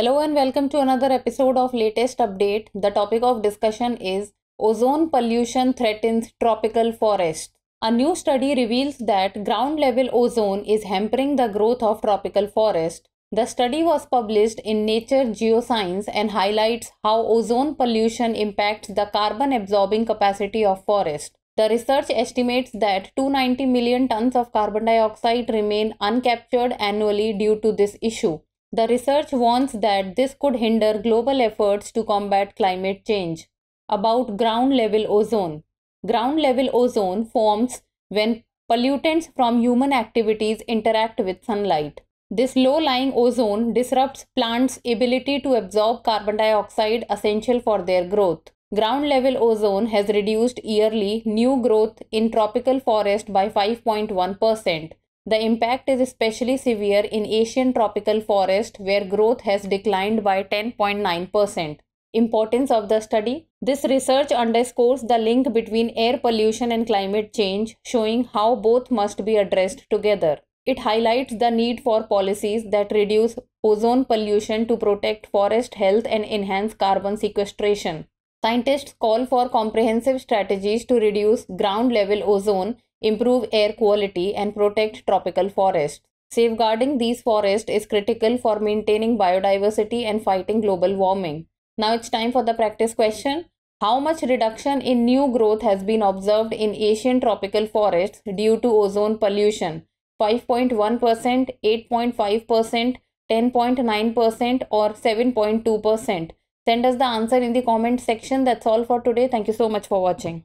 Hello and welcome to another episode of Latest Update. The topic of discussion is Ozone Pollution Threatens Tropical Forests. A new study reveals that ground level ozone is hampering the growth of tropical forests. The study was published in Nature Geoscience and highlights how ozone pollution impacts the carbon absorbing capacity of forests. The research estimates that 290 million tons of carbon dioxide remain uncaptured annually due to this issue. The research warns that this could hinder global efforts to combat climate change. About ground level ozone. Ground level ozone forms when pollutants from human activities interact with sunlight. This low-lying ozone disrupts plants' ability to absorb carbon dioxide essential for their growth. Ground level ozone has reduced yearly new growth in tropical forest by 5.1%. The impact is especially severe in Asian tropical forest, where growth has declined by 10.9%. Importance of the study. This research underscores the link between air pollution and climate change, showing how both must be addressed together. It highlights the need for policies that reduce ozone pollution to protect forest health and enhance carbon sequestration. Scientists call for comprehensive strategies to reduce ground level ozone, improve air quality, and protect tropical forests. Safeguarding these forests is critical for maintaining biodiversity and fighting global warming. Now it's time for the practice question. How much reduction in new growth has been observed in Asian tropical forests due to ozone pollution? 5.1%, 8.5%, 10.9%, or 7.2%? Send us the answer in the comment section. That's all for today. Thank you so much for watching.